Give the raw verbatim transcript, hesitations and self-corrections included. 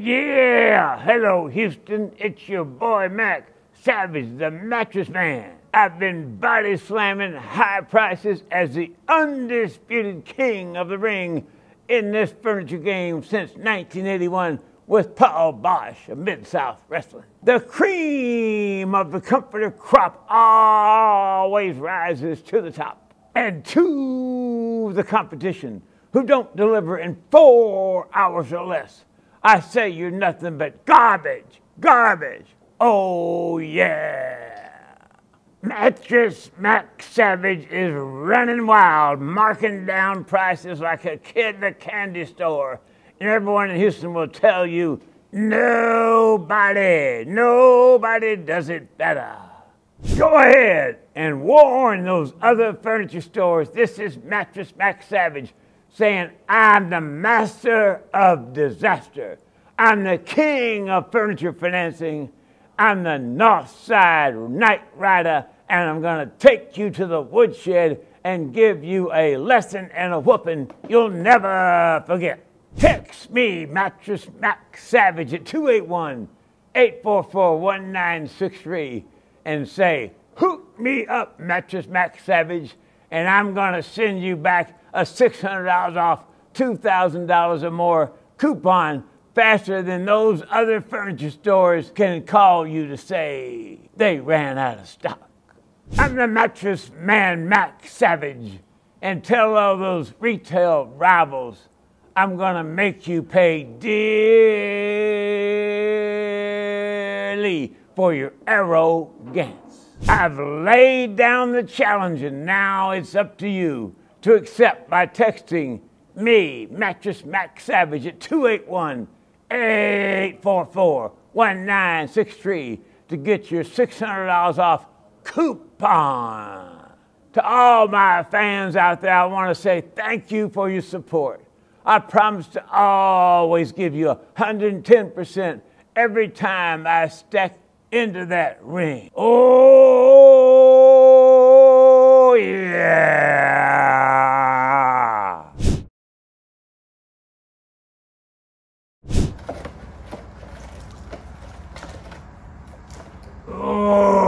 yeah! Hello, Houston. It's your boy, Mack Savage, the Mattress Man. I've been body slamming high prices as the undisputed king of the ring in this furniture game since nineteen eighty-one with Paul Bosch of Mid South Wrestling. The cream of the comforter crop always rises to the top. And to the competition, who don't deliver in four hours or less, I say you're nothing but garbage, garbage. Oh, yeah. Mattress Mack Savage is running wild, marking down prices like a kid in a candy store. And everyone in Houston will tell you, nobody, nobody does it better. Go ahead and warn those other furniture stores. This is Mattress Mack Savage, saying, I'm the master of disaster. I'm the king of furniture financing. I'm the Northside Knight Rider, and I'm going to take you to the woodshed and give you a lesson and a whooping you'll never forget. Text me, Mattress Mack Savage, at two eight one, eight four four, one nine six three and say, hook me up, Mattress Mack Savage, and I'm going to send you back a six hundred dollars off, two thousand dollars or more coupon faster than those other furniture stores can call you to say they ran out of stock. I'm the Mattress Man, Mack Savage, and tell all those retail rivals, I'm gonna make you pay dearly for your arrogance. I've laid down the challenge, and now it's up to you to accept by texting me, Mattress Mack Savage, at two eight one, eight four four, one nine six three to get your six hundred dollars off coupon. To all my fans out there, I want to say thank you for your support. I promise to always give you one hundred ten percent every time I step into that ring. Oh, yeah. Oh!